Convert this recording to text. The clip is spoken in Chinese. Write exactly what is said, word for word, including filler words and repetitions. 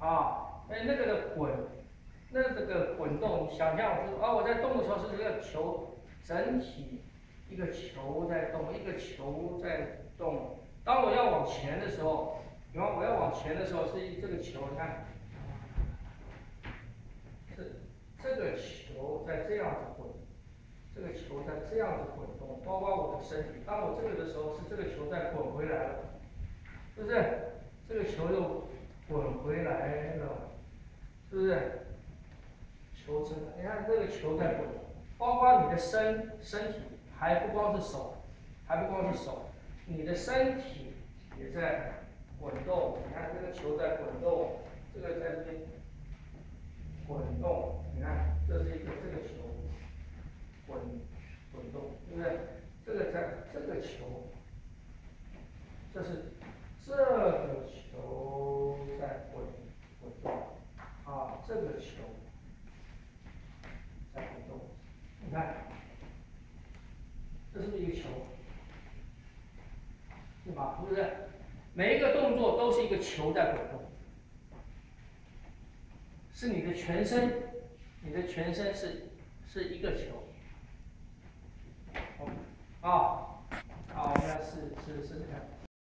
啊，哎，那个的滚，那这个滚动，想象是啊，我在动的时候是这个球整体一个球在动，一个球在动。当我要往前的时候，比方我要往前的时候是这个球，你看，这这个球在这样子滚。 这个球在这样子滚动，包括我的身体。当我这个的时候，是这个球在滚回来了，是不是？这个球又滚回来了，是不是？球真的，你看这个球在滚，包括你的身身体，还不光是手，还不光是手，你的身体也在滚动。你看这个球在滚动，这个在这边滚动。你看，这是一个这个球。 滚滚动，对不对？这个在这个球，这是这个球在滚滚动，啊，这个球在滚动。你看，这是不是一个球？对吧？是不是？每一个动作都是一个球在滚动，是你的全身，你的全身是是一个球。 啊，好，我们来试试试试看。